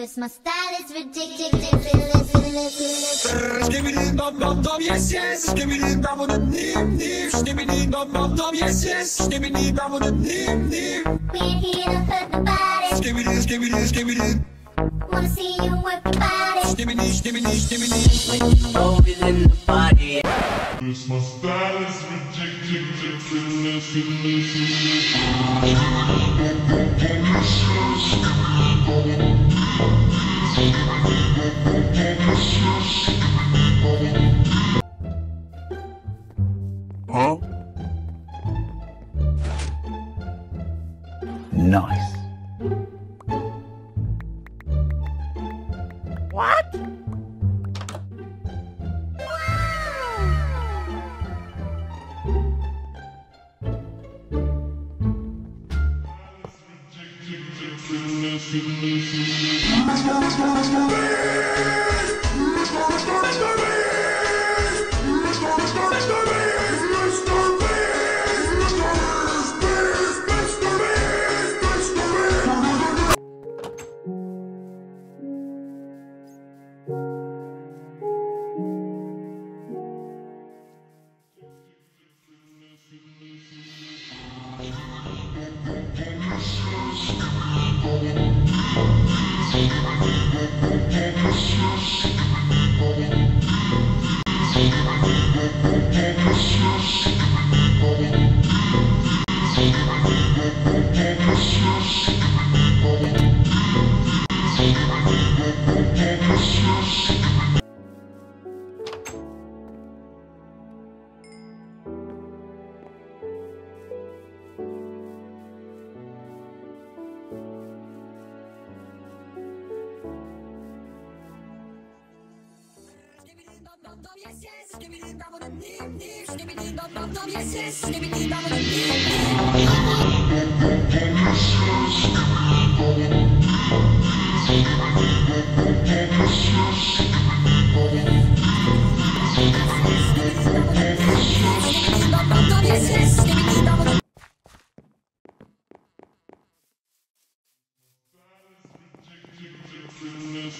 This my style is ridiculous. Skibidi dum dum dum yes yes. Skibidi dum dum nim nim. Skibidi dum dum dum yes yes. Skibidi dum dum nim nim. We're here to hurt the body. Skibidi skibidi skibidi. Wanna see you work the body. Skibidi skibidi skibidi. With the bobbies in the body. This my style is ridiculous. Huh? Nice. What?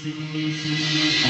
Give me